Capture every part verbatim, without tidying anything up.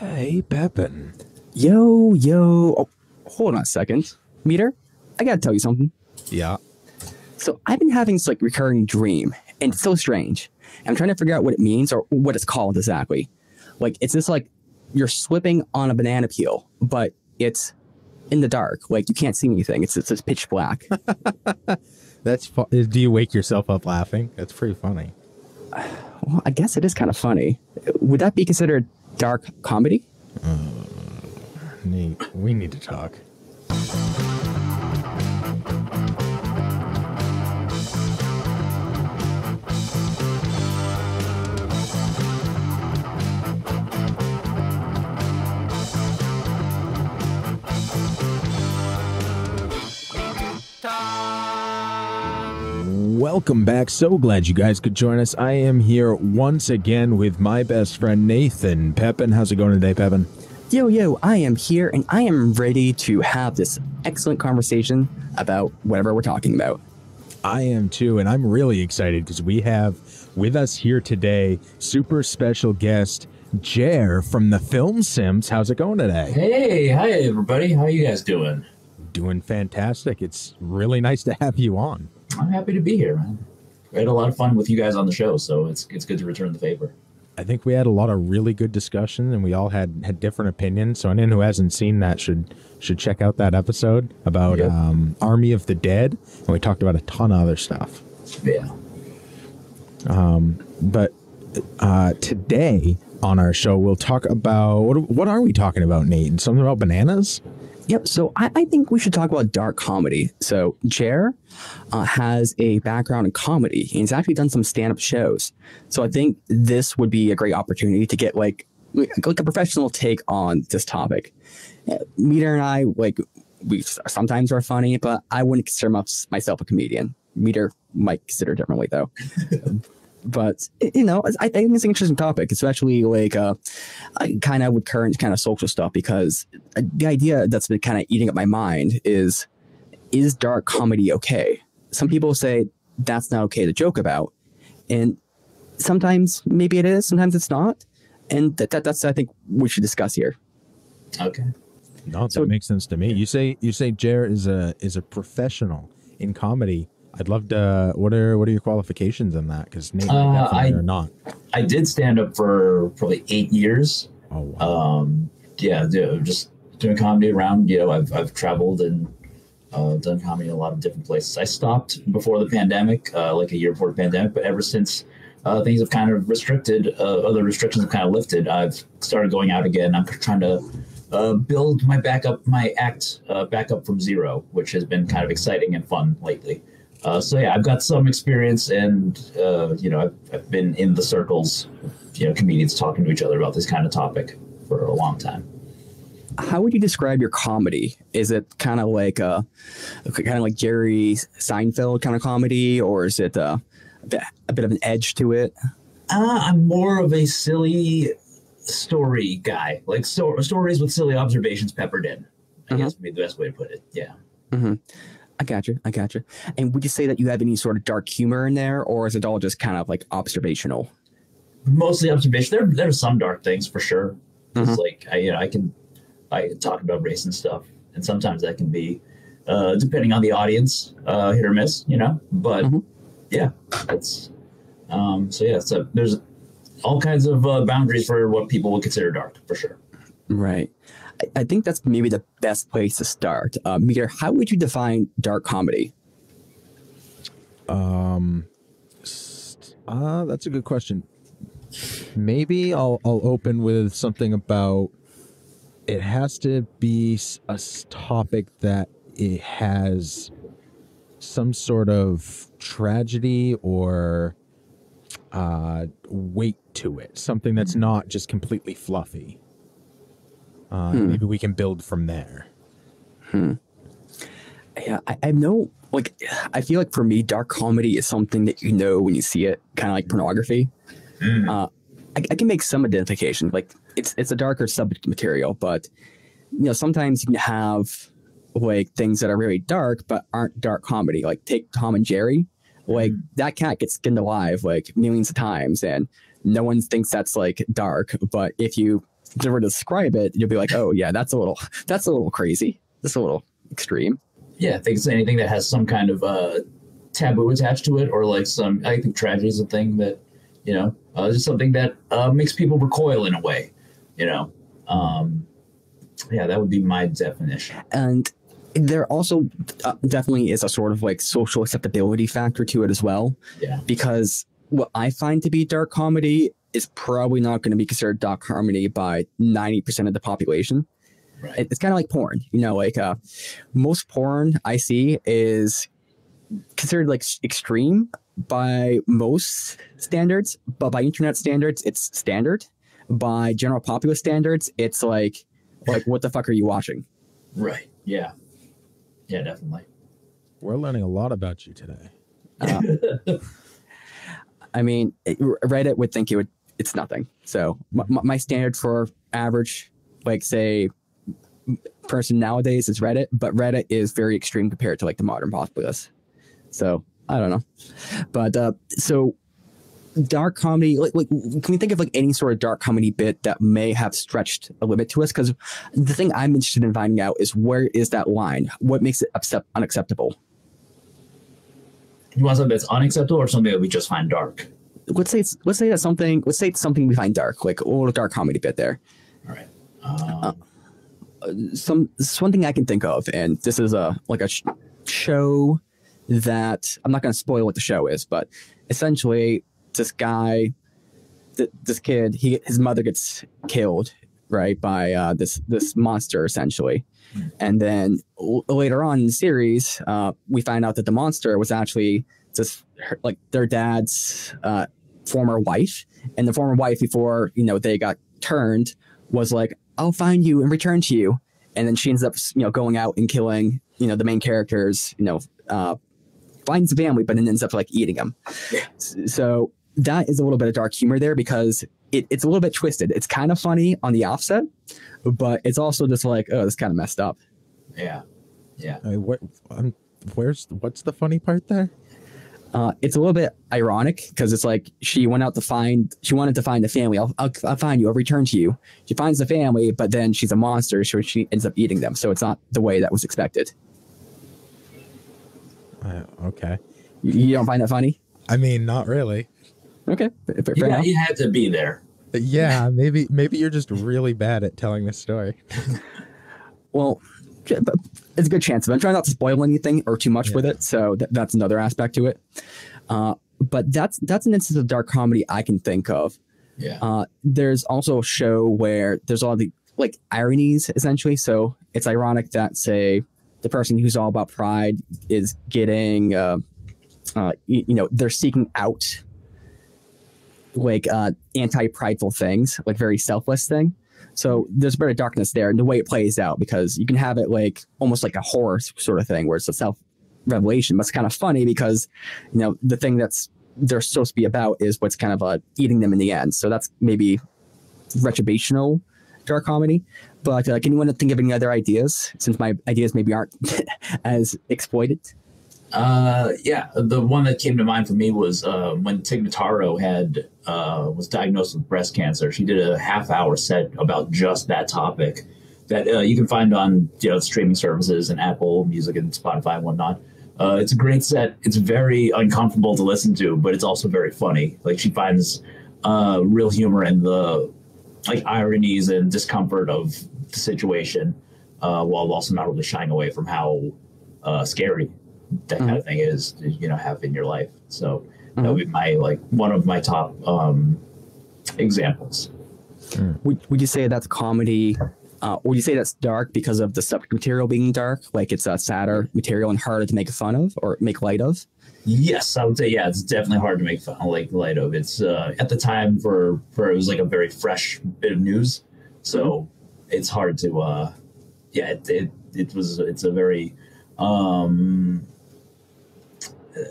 Hey, Pepin. Yo, yo. Oh, hold on a second. Meter, I gotta tell you something. Yeah. So I've been having this like recurring dream, and it's so strange. I'm trying to figure out what it means or what it's called exactly. Like, it's just like you're slipping on a banana peel, but it's in the dark. Like, you can't see anything. It's, it's just pitch black. That's fu- do you wake yourself up laughing? That's pretty funny. Well, I guess it is kind of funny. Would that be considered dark comedy? Uh, need, we need to talk. Welcome back. So glad you guys could join us. I am here once again with my best friend, Nathan Pepin. How's it going today, Pepin? Yo, yo, I am here and I am ready to have this excellent conversation about whatever we're talking about. I am too. And I'm really excited because we have with us here today, super special guest, Jere from the Film Simps. How's it going today? Hey, hi, everybody. How are you guys doing? Doing fantastic. It's really nice to have you on. I'm happy to be here, man. I had a lot of fun with you guys on the show, so it's it's good to return the favor. I think we had a lot of really good discussion, and we all had, had different opinions. So anyone who hasn't seen that should should check out that episode about yep. um, Army of the Dead, and we talked about a ton of other stuff. Yeah. Um, but uh, today on our show, we'll talk about what what are we talking about, Nate? Something about bananas? Yep. So I, I think we should talk about dark comedy. So Jere uh, has a background in comedy. He's actually done some stand-up shows. So I think this would be a great opportunity to get like like a professional take on this topic. Meter and I, like, we sometimes are funny, but I wouldn't consider myself a comedian. Meter might consider it differently, though. But, you know, I think it's an interesting topic, especially like uh, kind of with current kind of social stuff, because the idea that's been kind of eating up my mind is, is dark comedy okay? Some people say that's not okay to joke about. And sometimes maybe it is, sometimes it's not. And that, that that's, I think, we should discuss here. Okay. No, that so, makes sense to me. You say you say Jere is a is a professional in comedy. I'd love to. What are what are your qualifications in that? Because Nate, uh, I or not, I did stand up for probably eight years. Oh, wow. Um, yeah, just doing comedy around. You know, I've I've traveled and uh, done comedy in a lot of different places. I stopped before the pandemic, uh, like a year before the pandemic. But ever since uh, things have kind of restricted, uh, other restrictions have kind of lifted. I've started going out again. I'm trying to uh, build my back up, my act uh, back up from zero, which has been kind of exciting and fun lately. Uh, so, yeah, I've got some experience and, uh, you know, I've, I've been in the circles, you know, comedians talking to each other about this kind of topic for a long time. How would you describe your comedy? Is it kind of like a kind of like Jerry Seinfeld kind of comedy, or is it a, a bit of an edge to it? Uh, I'm more of a silly story guy, like so, stories with silly observations peppered in. I mm-hmm. guess would be the best way to put it. Yeah. Mm-hmm. I got you. I got you. And would you say that you have any sort of dark humor in there, or is it all just kind of like observational? Mostly observation. There, there's some dark things for sure. Mm-hmm. It's like I, you know, I can, I can talk about race and stuff, and sometimes that can be, uh, depending on the audience, uh, hit or miss, you know. But mm-hmm. yeah, it's, um, so yeah, so there's all kinds of uh, boundaries for what people would consider dark for sure. Right. I think that's maybe the best place to start. Uh, Meter, how would you define dark comedy? Um, uh, that's a good question. Maybe I'll I'll open with something about it has to be a topic that it has some sort of tragedy or uh, weight to it. Something that's not just completely fluffy. Uh, hmm. Maybe we can build from there. Hmm. Yeah, I, I know, like, I feel like for me, dark comedy is something that you know when you see it, kind of like pornography. Hmm. Uh, I, I can make some identification. Like, it's it's a darker subject material, but, you know, sometimes you can have, like, things that are really dark but aren't dark comedy. Like, take Tom and Jerry. Like, that cat gets skinned alive, like, millions of times, and no one thinks that's, like, dark. But if you to describe it, you'll be like, oh yeah, that's a little, that's a little crazy. That's a little extreme. Yeah, I think it's anything that has some kind of uh, taboo attached to it, or like some, I think tragedy is a thing that, you know, uh, is something that uh, makes people recoil in a way, you know. Um, yeah, that would be my definition. And there also uh, definitely is a sort of like social acceptability factor to it as well. Yeah. Because what I find to be dark comedy is probably not going to be considered dark comedy by ninety percent of the population. Right. It's kind of like porn, you know, like uh, most porn I see is considered like extreme by most standards, but by internet standards, it's standard. By general popular standards, it's like, like what the fuck are you watching? Right. Yeah. Yeah, definitely. We're learning a lot about you today. Uh, I mean, Reddit would think it would, it's nothing. So my, my standard for average, like say, person nowadays is Reddit, but Reddit is very extreme compared to like the modern populace. So I don't know, but uh, so dark comedy, like, like can we think of like any sort of dark comedy bit that may have stretched a limit to us? Because the thing I'm interested in finding out is, where is that line? What makes it unacceptable? You want something that's unacceptable, or something that we just find dark? Let's say it's, let's say that's something. Let's say it's something we find dark, like a little dark comedy bit there. All right. Um... Uh, Some this one thing I can think of, and this is a like a sh show that I'm not going to spoil what the show is, but essentially this guy, th this kid, he his mother gets killed, right, by uh, this this monster essentially, and then l later on in the series, uh, we find out that the monster was actually just her, like their dad's uh, former wife, and the former wife, before you know they got turned, was like, I'll find you and return to you. And then she ends up, you know, going out and killing, you know, the main characters, you know, uh, finds the family, but then ends up like eating them. Yeah. So that is a little bit of dark humor there, because it, it's a little bit twisted. It's kind of funny on the offset, but it's also just like, oh, this kind of messed up. Yeah. Yeah. I mean, what, um, where's, what's the funny part there? Uh, it's a little bit ironic, because it's like she went out to find, she wanted to find the family. I'll, I'll, I'll find you. I'll return to you. She finds the family, but then she's a monster, so she ends up eating them. So it's not the way that was expected. Uh, okay. You, you don't find that funny? I mean, not really. Okay. Fair, you, fair you had to be there. Yeah, maybe maybe you're just really bad at telling this story. Well, but it's a good chance. But I'm trying not to spoil anything or too much yeah. with it, so th that's another aspect to it. Uh, but that's that's an instance of dark comedy I can think of. Yeah. Uh, there's also a show where there's all the like ironies essentially. So it's ironic that say the person who's all about pride is getting, uh, uh, you, you know, they're seeking out like uh, anti-prideful things, like very selfless thing. So there's a bit of darkness there, and the way it plays out, because you can have it like almost like a horror sort of thing where it's a self-revelation, but it's kind of funny because, you know, the thing that's they're supposed to be about is what's kind of uh, eating them in the end. So that's maybe retributional dark comedy. But uh, can anyone think of any other ideas, since my ideas maybe aren't as exploited? Uh, yeah, the one that came to mind for me was uh, when Tig Notaro had uh, was diagnosed with breast cancer. She did a half-hour set about just that topic that uh, you can find on you know streaming services and Apple Music and Spotify and whatnot. Uh, it's a great set. It's very uncomfortable to listen to, but it's also very funny. Like she finds uh, real humor in the like ironies and discomfort of the situation, uh, while also not really shying away from how uh, scary that kind mm-hmm. of thing is, you know, have in your life. So mm-hmm. that would be my, like, one of my top um, examples. Mm. Would, would you say that's comedy, uh, would you say that's dark because of the subject material being dark? Like it's a sadder material and harder to make fun of or make light of? Yes, I would say, yeah, it's definitely hard to make fun like light of. It's uh, at the time for, for, it was like a very fresh bit of news. So mm-hmm. it's hard to, uh, yeah, it, it, it was, it's a very, um, Uh,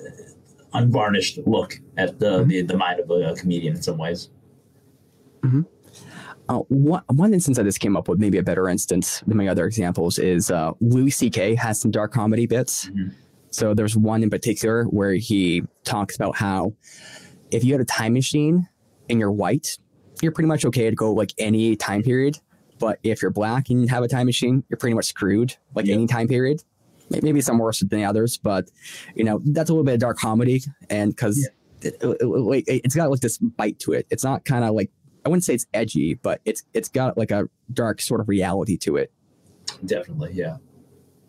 unvarnished look at the, mm-hmm. the the mind of a, a comedian in some ways. Mm-hmm. uh, one, one instance that this came up with, maybe a better instance than my other examples, is uh, Louis C K has some dark comedy bits. Mm-hmm. So there's one in particular where he talks about how if you had a time machine and you're white you're pretty much okay to go like any time period. But if you're black and have a time machine, you're pretty much screwed, like yep. any time period. Maybe some worse than the others, but you know, that's a little bit of dark comedy. And because yeah. it, it, it, it's got like this bite to it. It's not kind of like, I wouldn't say it's edgy, but it's it's got like a dark sort of reality to it. Definitely, yeah.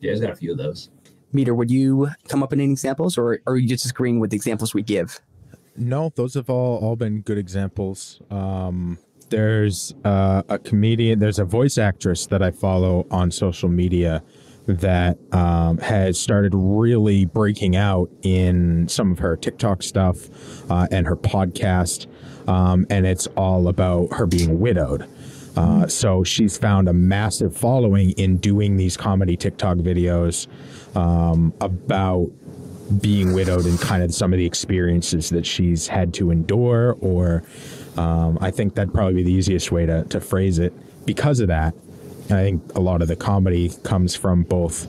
Yeah, there's got a few of those. Meter, would you come up with any examples, or, or are you just agreeing with the examples we give? No, those have all, all been good examples. Um, there's uh, a comedian, there's a voice actress that I follow on social media that um, has started really breaking out in some of her TikTok stuff uh, and her podcast. Um, and it's all about her being widowed. Uh, so she's found a massive following in doing these comedy TikTok videos um, about being widowed and kind of some of the experiences that she's had to endure. Or um, I think that'd probably be the easiest way to, to phrase it. Because of that, I think a lot of the comedy comes from both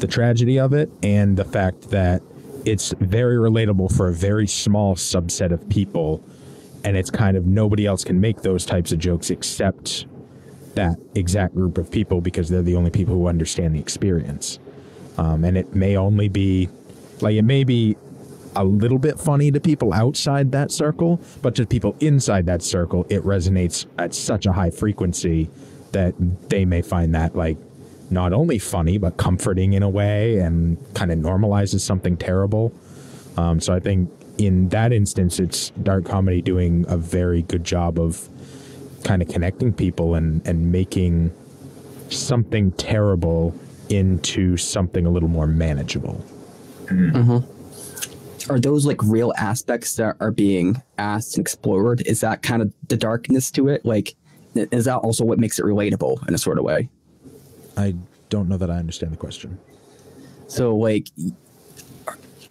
the tragedy of it and the fact that it's very relatable for a very small subset of people. And it's kind of nobody else can make those types of jokes except that exact group of people, because they're the only people who understand the experience. Um, and it may only be like it may be a little bit funny to people outside that circle, but to people inside that circle, it resonates at such a high frequency that they may find that like not only funny, but comforting in a way, and kind of normalizes something terrible. Um, so I think in that instance, it's dark comedy doing a very good job of kind of connecting people and, and making something terrible into something a little more manageable. Mm-hmm. Are those like real aspects that are being asked and explored? Is that kind of the darkness to it? Like, is that also what makes it relatable in a sort of way? I don't know that I understand the question. So like,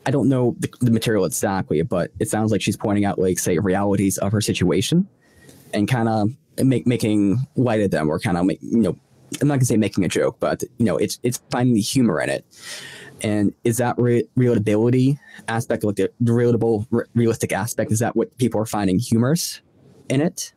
I don't know the, the material exactly, but it sounds like she's pointing out like, say, realities of her situation and kind of make, making light of them, or kind of make, you know, I'm not gonna say making a joke, but you know, it's, it's finding the humor in it. And is that re relatability aspect, like the relatable, re realistic aspect, is that what people are finding humorous in it?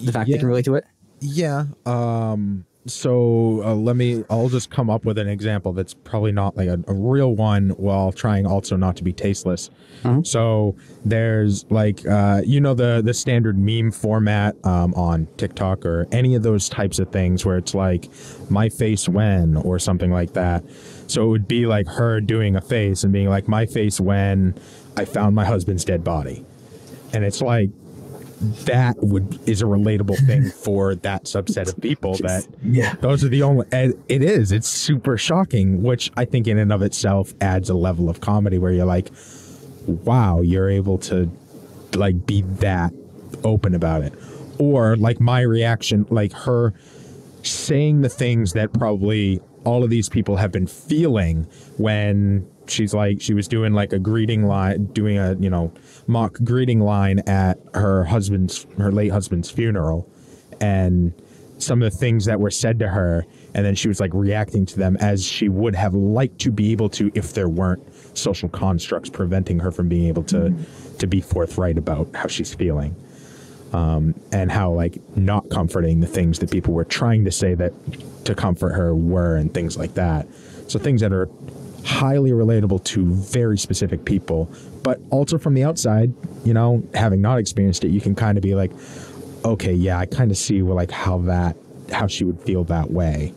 The fact yeah. they can relate to it? Yeah. Um, so uh, let me, I'll just come up with an example that's probably not like a, a real one, while trying also not to be tasteless. Mm-hmm. So there's like, uh, you know, the, the standard meme format um, on TikTok or any of those types of things where it's like my face when, or something like that. So it would be like her doing a face and being like, my face when I found my husband's dead body. And it's like, that would is a relatable thing for that subset of people. That yeah. those are the only, and it is, it's super shocking, which I think in and of itself adds a level of comedy where you're like, wow, you're able to like be that open about it. Or like my reaction, like her saying the things that probably all of these people have been feeling when she's like, she was doing like a greeting line, doing a, you know, mock greeting line at her husband's, her late husband's funeral, and some of the things that were said to her. And then she was like reacting to them as she would have liked to be able to, if there weren't social constructs preventing her from being able to, mm-hmm. to be forthright about how she's feeling. Um, and how like not comforting the things that people were trying to say that to comfort her were, and things like that. So things that are highly relatable to very specific people, but also from the outside, you know, having not experienced it, you can kind of be like, okay, yeah, I kind of see well, like how that, how she would feel that way.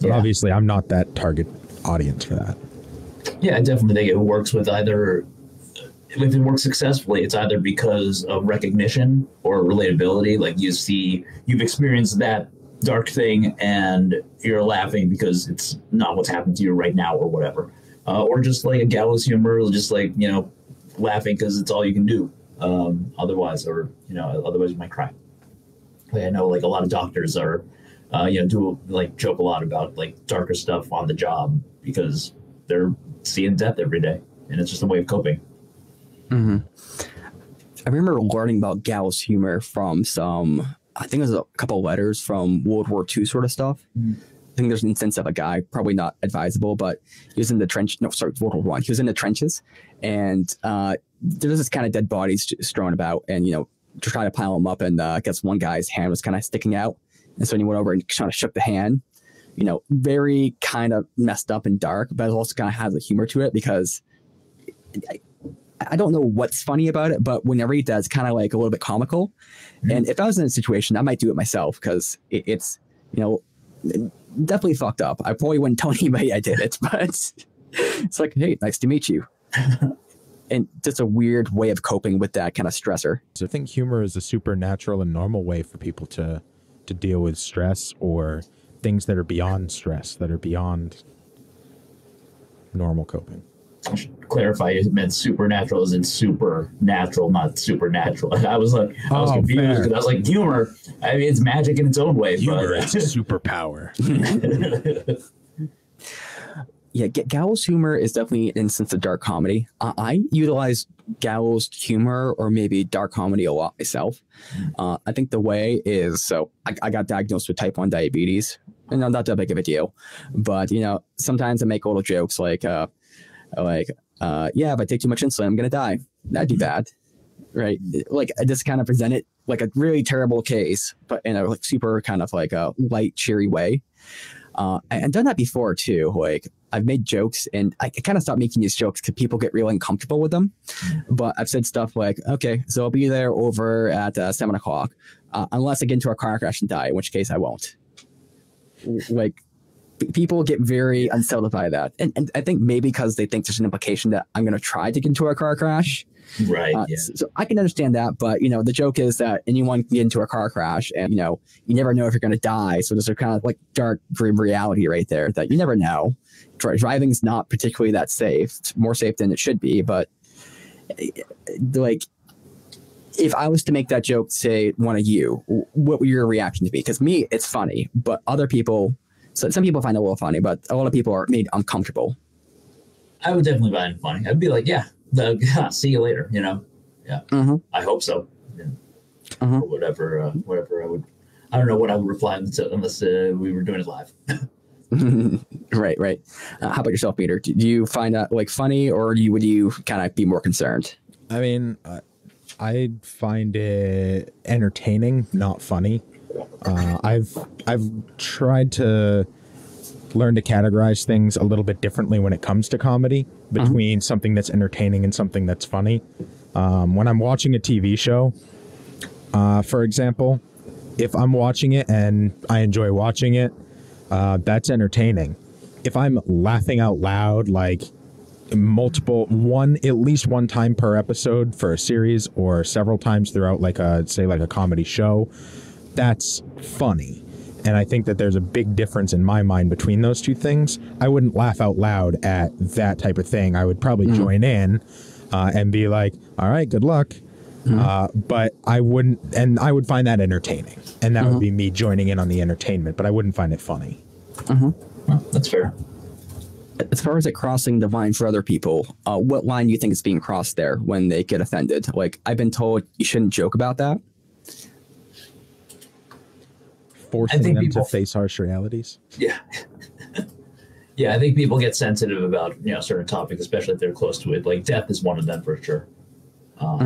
But yeah. obviously I'm not that target audience for that. Yeah, I definitely think it works with either, if it works successfully, it's either because of recognition or relatability. Like you see, you've experienced that dark thing and you're laughing because it's not what's happened to you right now or whatever, uh, or just like a gallows humor, just like, you know, laughing because it's all you can do um, otherwise, or, you know, otherwise you might cry. Like I know like a lot of doctors are, uh, you know, do like joke a lot about like darker stuff on the job because they're seeing death every day and it's just a way of coping. Mm-hmm. I remember learning about gallows humor from some, I think there's a couple of letters from World War Two sort of stuff. Mm. I think there's an instance of a guy, probably not advisable, but he was in the trench. No, sorry, World War One. He was in the trenches, and uh, there's this kind of dead bodies strewn about, and you know, to try to pile them up, and uh, I guess one guy's hand was kind of sticking out. And so he went over and kind of shook the hand, you know, very kind of messed up and dark, but it also kind of has a humor to it because I, I don't know what's funny about it, but whenever he does, kind of like a little bit comical. Mm-hmm. And if I was in a situation, I might do it myself because it, it's, you know, definitely fucked up. I probably wouldn't tell anybody I did it, but it's, it's like, hey, nice to meet you. And just a weird way of coping with that kind of stressor. So I think humor is a supernatural and normal way for people to, to deal with stress or things that are beyond stress, that are beyond normal coping. I should clarify, it meant supernatural as in supernatural, not supernatural. I was like, I was oh, confused because I was like, humor, I mean, it's magic in its own way. Humor is a superpower. Yeah, Gowell's humor is definitely an instance of dark comedy. Uh, I utilize Gowell's humor or maybe dark comedy a lot myself. Uh, I think the way is, so I, I got diagnosed with type one diabetes, and I'm not that big of a deal. But, you know, sometimes I make little jokes like, uh, like uh, yeah, if I take too much insulin, I'm going to die. That'd be bad, right? Like, I just kind of present it like a really terrible case, but in a like, super kind of like a light, cheery way. Uh, I've done that before, too. Like, I've made jokes, and I kind of stopped making these jokes because people get really uncomfortable with them. But I've said stuff like, okay, so I'll be there over at uh, seven o'clock, uh, unless I get into a car crash and die, in which case I won't. Like, people get very unsettled by that. And, and I think maybe because they think there's an implication that I'm going to try to get into a car crash. Right. Uh, yeah. so, so I can understand that. But, you know, the joke is that anyone can get into a car crash and, you know, you never know if you're going to die. So there's a kind of like dark, grim reality right there that you never know. Dri- driving's not particularly that safe. It's more safe than it should be. But like, if I was to make that joke, say, one of you, what would your reaction to be? Because me, it's funny, but other people, so some people find it a little funny, but a lot of people are made uncomfortable. I would definitely find it funny. I'd be like, yeah, the, see you later, you know? Yeah, uh-huh. I hope so. Yeah. Uh-huh. Or whatever, uh, whatever I would, I don't know what I would reply to unless uh, we were doing it live. Right, right. Uh, how about yourself, Peter? Do you find that like funny, or do you, would you kind of be more concerned? I mean, uh, I find it entertaining, not funny. Uh, I've I've tried to learn to categorize things a little bit differently when it comes to comedy between uh-huh. something that's entertaining and something that's funny. Um, when I'm watching a T V show, uh, for example, if I'm watching it and I enjoy watching it, uh, that's entertaining. If I'm laughing out loud, like multiple one at least one time per episode for a series or several times throughout, like a say like a comedy show. That's funny. And I think that there's a big difference in my mind between those two things. I wouldn't laugh out loud at that type of thing. I would probably mm. join in uh, and be like, all right, good luck. Mm. Uh, but I wouldn't, and I would find that entertaining. And that mm-hmm. would be me joining in on the entertainment, but I wouldn't find it funny. Mm-hmm. Well, that's fair. As far as it crossing the line for other people, uh, what line do you think is being crossed there when they get offended? Like, I've been told you shouldn't joke about that. Forcing them people, to face harsh realities. Yeah. Yeah, I think people get sensitive about, you know, certain topics, especially if they're close to it. Like death is one of them for sure. Um,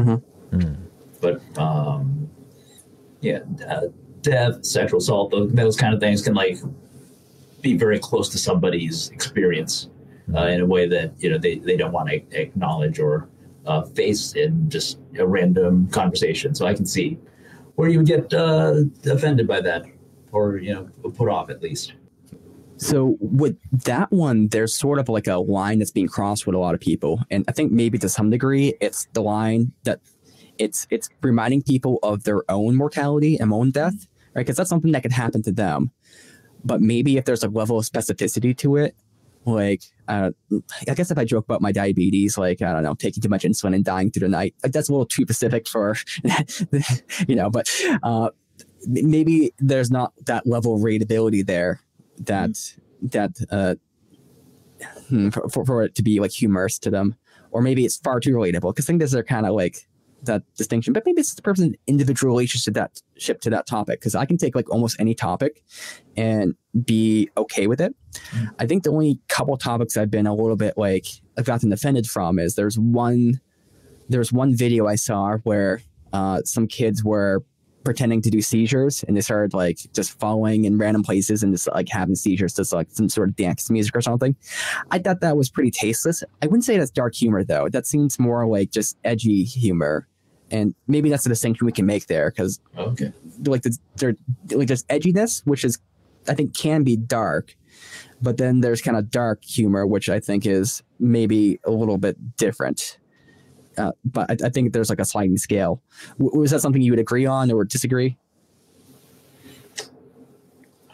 mm-hmm. mm. But um, yeah, uh, death, sexual assault, those, those kind of things can like be very close to somebody's experience mm-hmm. uh, in a way that, you know, they, they don't want to acknowledge or uh, face in just a random conversation. So I can see where you would get uh, offended by that. Or, you know, put off at least. So with that one, there's sort of like a line that's being crossed with a lot of people. And I think maybe to some degree, it's the line that it's it's reminding people of their own mortality and own death, right? Because that's something that could happen to them. But maybe if there's a level of specificity to it, like, uh, I guess if I joke about my diabetes, like, I don't know, taking too much insulin and dying through the night, like that's a little too specific for, you know, but... Uh, maybe there's not that level of readability there that mm-hmm. that uh, for, for it to be like humorous to them, or maybe it's far too relatable because I think there's a kind of like that distinction, but maybe it's the person's individual relationship to that ship to that topic, because I can take like almost any topic and be okay with it. Mm-hmm. I think the only couple topics I've been a little bit like I've gotten offended from is there's one there's one video I saw where uh, some kids were pretending to do seizures, and they started like just falling in random places and just like having seizures, just like some sort of dance music or something. I thought that was pretty tasteless. I wouldn't say that's dark humor though. That seems more like just edgy humor. And maybe that's the distinction we can make there, because okay. like the, there, like there's edginess, which is, I think, can be dark, but then there's kind of dark humor, which I think is maybe a little bit different. Uh, but I, I think there's like a sliding scale. W- was that something you would agree on or disagree?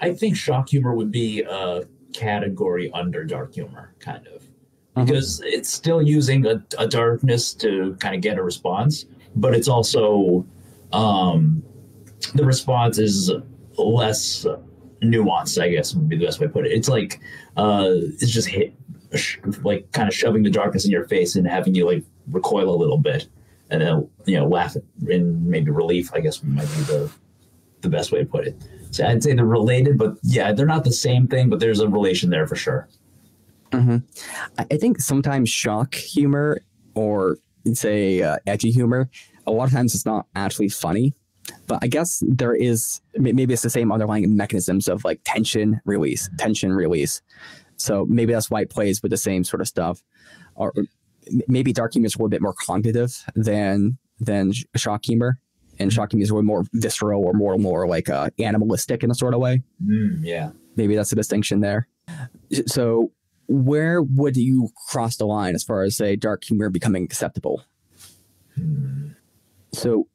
I think shock humor would be a category under dark humor, kind of, because mm-hmm. it's still using a, a darkness to kind of get a response. But it's also, um, the response is less nuanced, I guess would be the best way to put it. It's like, uh, it's just hit, like kind of shoving the darkness in your face and having you like recoil a little bit and then, you know, laugh in maybe relief, I guess might be the, the best way to put it. So I'd say they're related, but yeah, they're not the same thing, but there's a relation there for sure. Mm-hmm. I think sometimes shock humor or say uh, edgy humor, a lot of times it's not actually funny, but I guess there is, maybe it's the same underlying mechanisms of like tension release, tension release. So maybe that's why it plays with the same sort of stuff. Or maybe dark humor is a little bit more cognitive than than shock humor, and shock humor is a little more visceral or more more like uh, animalistic in a sort of way. Mm, yeah, maybe that's the distinction there. So. Where would you cross the line as far as, say, dark humor becoming acceptable? Hmm. So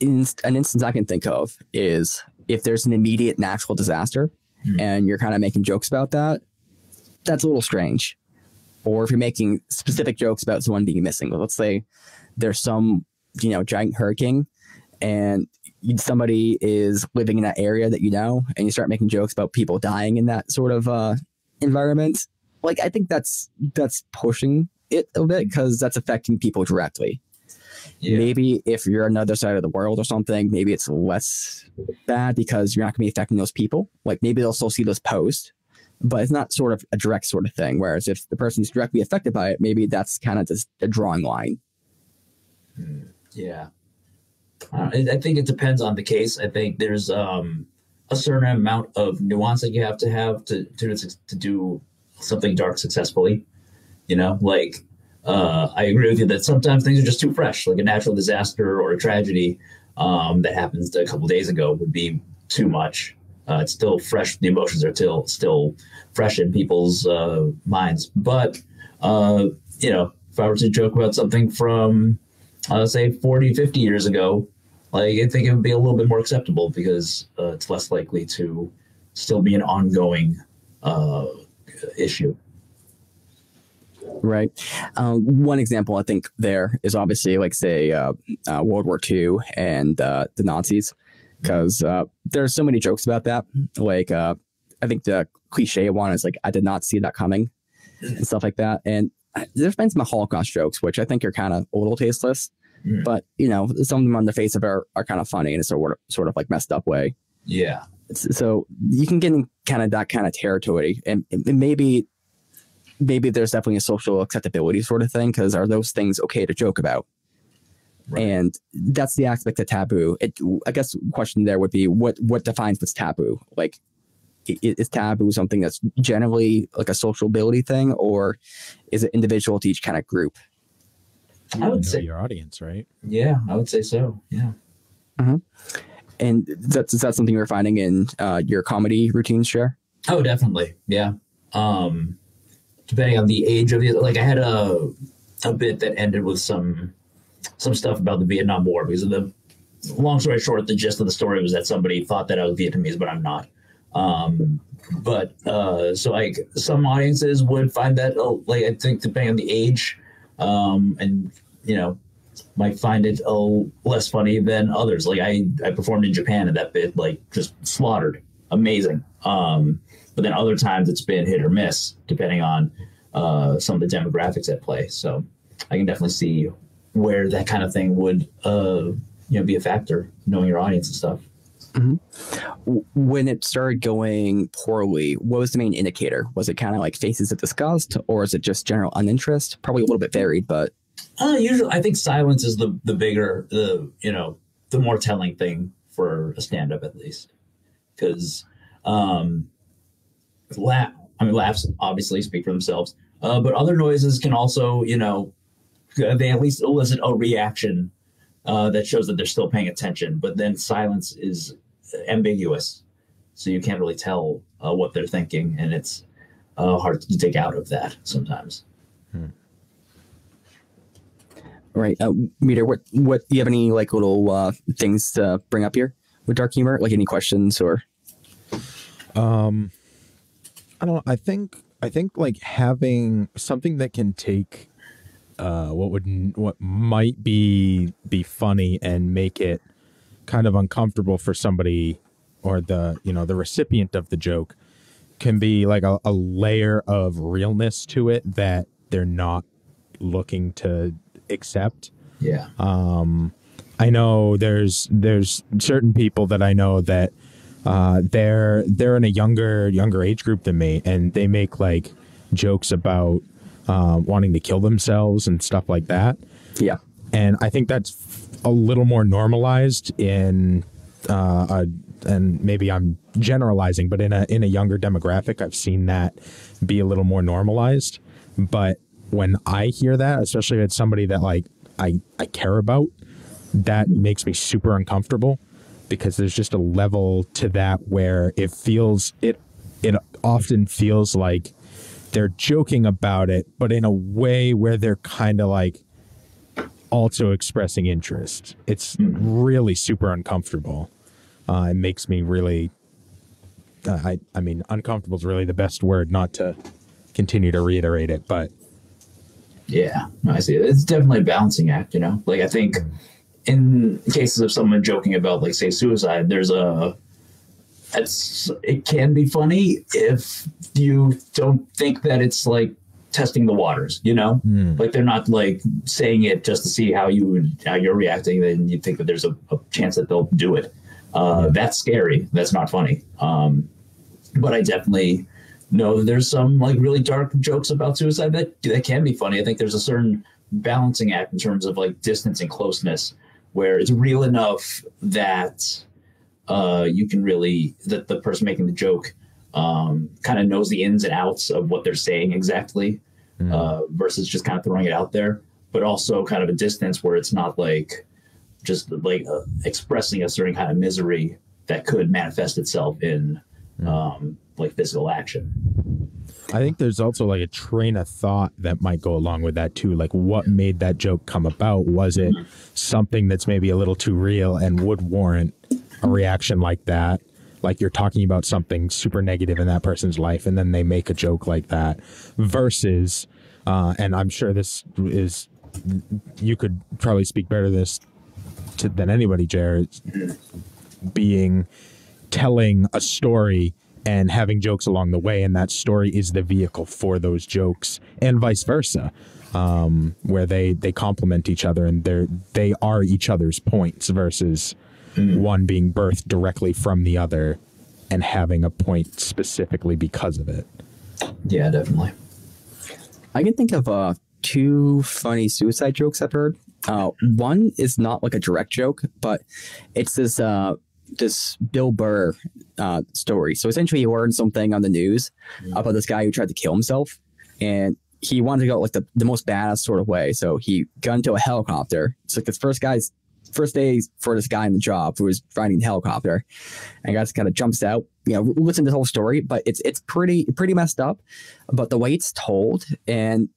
in, an instance I can think of is if there's an immediate natural disaster hmm. and you're kind of making jokes about that, that's a little strange. Or if you're making specific jokes about someone being missing, let's say there's some, you know, giant hurricane and somebody is living in that area that you know, and you start making jokes about people dying in that sort of uh, environment. Like, I think that's that's pushing it a bit because that's affecting people directly. Yeah. Maybe if you're on another side of the world or something, maybe it's less bad because you're not going to be affecting those people. Like, maybe they'll still see this post, but it's not sort of a direct sort of thing. Whereas if the person's directly affected by it, maybe that's kind of just a drawing line. Yeah. Uh, I think it depends on the case. I think there's um, a certain amount of nuance that you have to have to to, to do something dark successfully, you know, like uh, I agree with you that sometimes things are just too fresh, like a natural disaster or a tragedy um, that happened a couple days ago would be too much. Uh, it's still fresh. The emotions are still, still fresh in people's uh, minds. But, uh, you know, if I were to joke about something from, uh, say, forty, fifty years ago, like I think it would be a little bit more acceptable because uh, it's less likely to still be an ongoing uh issue. Right. Um, one example I think there is obviously like, say, uh, uh, World War Two and uh, the Nazis, because uh, there are so many jokes about that. Like, uh, I think the cliche one is like, I did not see that coming and stuff like that. And there's been some Holocaust jokes, which I think are kind of a little tasteless, yeah. but, you know, some of them on the face of it are, are kind of funny in a sort of, sort of like messed up way. Yeah. So you can get in kind of that kind of territory, and, and maybe maybe there's definitely a social acceptability sort of thing, because are those things okay to joke about? Right. And that's the aspect of taboo. It, I guess the question there would be what what defines what's taboo? Like, is taboo something that's generally like a social ability thing, or is it individual to each kind of group? You I would know say your audience, right? Yeah, I would say so. Yeah. Mm-hmm. And that's, is that something you're finding in uh, your comedy routines, Cher? Oh, definitely. Yeah. Um, depending on the age of it. Like I had a a bit that ended with some some stuff about the Vietnam War, because of the long story short, the gist of the story was that somebody thought that I was Vietnamese, but I'm not. Um, but uh, so like some audiences would find that, oh, like I think depending on the age um, and, you know, might find it oh, less funny than others. Like I, I performed in Japan and that bit like just slaughtered, amazing. Um, but then other times it's been hit or miss depending on uh, some of the demographics at play. So I can definitely see where that kind of thing would uh, you know, be a factor, knowing your audience and stuff. Mm-hmm. When it started going poorly, what was the main indicator? Was it kind of like faces of disgust, or is it just general uninterest? Probably a little bit varied, but. Uh, usually I think silence is the, the bigger, the, you know, the more telling thing for a stand-up, at least, because um, laugh. I mean, laughs obviously speak for themselves, uh, but other noises can also, you know, they at least elicit a reaction uh, that shows that they're still paying attention. But then silence is ambiguous, so you can't really tell uh, what they're thinking, and it's uh, hard to dig out of that sometimes. Hmm. Right, uh, Meter. What, what? Do you have any like little uh, things to bring up here with dark humor? Like any questions or? Um, I don't know. I think I think like having something that can take uh, what would what might be be funny and make it kind of uncomfortable for somebody or the you know the recipient of the joke can be like a, a layer of realness to it that they're not looking to accept. Yeah. Um, I know there's there's certain people that I know that uh, they're they're in a younger younger age group than me, and they make like jokes about uh, wanting to kill themselves and stuff like that. Yeah. And I think that's a little more normalized in uh, a, and maybe I'm generalizing, but in a in a younger demographic, I've seen that be a little more normalized, but when I hear that, especially if it's somebody that like I, I care about, that makes me super uncomfortable because there's just a level to that where it feels it it often feels like they're joking about it, but in a way where they're kind of like also expressing interest. It's really super uncomfortable. Uh, it makes me really uh, I I mean, uncomfortable is really the best word, not to continue to reiterate it, but yeah, I see. It's definitely a balancing act, you know? Like, I think in cases of someone joking about, like, say, suicide, there's a... It's, it can be funny if you don't think that it's, like, testing the waters, you know? Mm. Like, they're not, like, saying it just to see how, you, how you're reacting, then you think that there's a, a chance that they'll do it. Uh, that's scary. That's not funny. Um, but I definitely... No, there's some like really dark jokes about suicide that that can be funny. I think there's a certain balancing act in terms of like distance and closeness where it's real enough that uh, you can really that the person making the joke um, kind of knows the ins and outs of what they're saying exactly mm. uh, versus just kind of throwing it out there, but also kind of a distance where it's not like just like uh, expressing a certain kind of misery that could manifest itself in mm. um like physical action. I think there's also like a train of thought that might go along with that too. Like what made that joke come about? Was it something that's maybe a little too real and would warrant a reaction like that? Like you're talking about something super negative in that person's life and then they make a joke like that versus, uh, and I'm sure this is, you could probably speak better to this to, than anybody, Jared, being telling a story and having jokes along the way, and that story is the vehicle for those jokes, and vice versa, um, where they they complement each other and they're they are each other's points versus mm. one being birthed directly from the other, and having a point specifically because of it. Yeah, definitely. I can think of uh, two funny suicide jokes I've heard. Uh, one is not like a direct joke, but it's this. Uh, this Bill Burr uh, story. So essentially he learned something on the news mm. about this guy who tried to kill himself, and he wanted to go like the, the most badass sort of way. So he got into a helicopter. It's like this first guy's first day for this guy in the job who was riding the helicopter, and guys kind of jumps out, you know, listen to this whole story, but it's, it's pretty, pretty messed up, but the way it's told and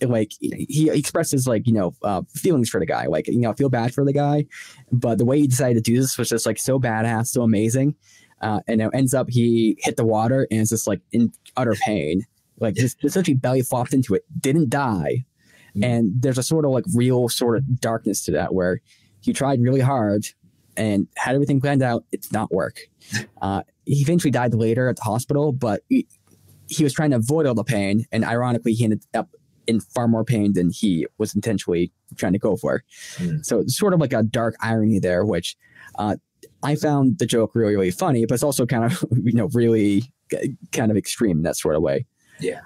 like he expresses like, you know, uh, feelings for the guy, like, you know, feel bad for the guy. But the way he decided to do this was just like so badass, so amazing. Uh, and it ends up he hit the water and is just like in utter pain, like just essentially belly flopped into it, didn't die. Mm-hmm. And there's a sort of like real sort of darkness to that where he tried really hard and had everything planned out. It did not work. Uh, he eventually died later at the hospital, but he, he was trying to avoid all the pain. And ironically, he ended up in far more pain than he was intentionally trying to go for. Mm. So it's sort of like a dark irony there, which uh, I found the joke really, really funny, but it's also kind of, you know, really kind of extreme in that sort of way. Yeah.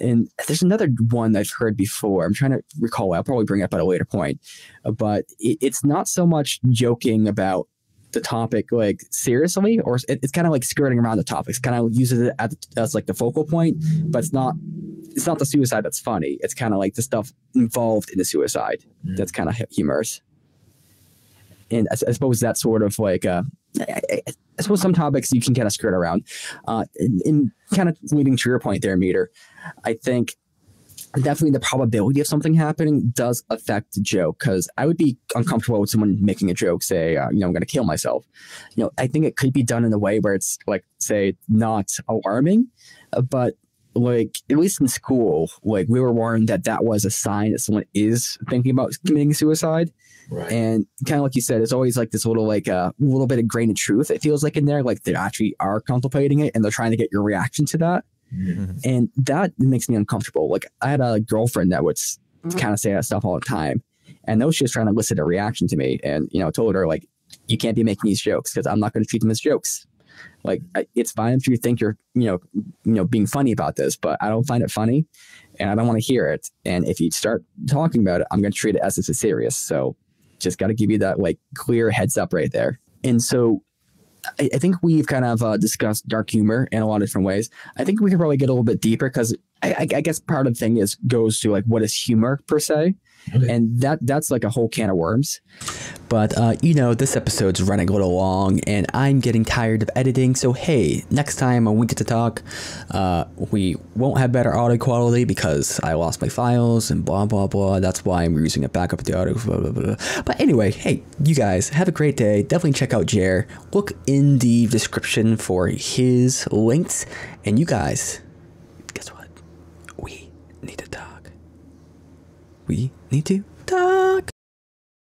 And there's another one I've heard before. I'm trying to recall. I'll probably bring it up at a later point. But it, it's not so much joking about the topic like seriously, or it, it's kind of like skirting around the topic. It's kind of uses it at, as like the focal point, but it's not it's not the suicide that's funny. It's kind of like the stuff involved in the suicide mm. that's kind of humorous. And I, I suppose that's sort of like a, I, I suppose some topics you can kind of skirt around. Uh, in, in kind of leading to your point there, Meter, I think definitely the probability of something happening does affect the joke, because I would be uncomfortable with someone making a joke, say, uh, you know, I'm going to kill myself. You know, I think it could be done in a way where it's like, say, not alarming, but like at least in school, like we were warned that that was a sign that someone is thinking about committing suicide. Right. And kind of like you said, it's always like this little like a uh, little bit of grain of truth. It feels like in there, like they actually are contemplating it and they're trying to get your reaction to that. Mm-hmm. And that makes me uncomfortable. Like I had a girlfriend that would mm-hmm. kind of say that stuff all the time, and that was just trying to elicit a reaction to me. And, you know, I told her like, you can't be making these jokes because I'm not going to treat them as jokes. Like I, it's fine if you think you're, you know, you know, being funny about this, but I don't find it funny and I don't want to hear it. And if you start talking about it, I'm going to treat it as if it's serious. So just got to give you that like clear heads up right there. And so I, I think we've kind of uh, discussed dark humor in a lot of different ways. I think we can probably get a little bit deeper, because I, I, I guess part of the thing is goes to like what is humor per se. Okay. And that that's like a whole can of worms. But, uh, you know, this episode's running a little long and I'm getting tired of editing. So, hey, next time on We Get to Talk, uh, we won't have better audio quality because I lost my files and blah, blah, blah. That's why I'm using a backup of the audio. Blah, blah, blah. But anyway, hey, you guys have a great day. Definitely check out Jere. Look in the description for his links. And you guys, guess what? We need to talk. We need to talk.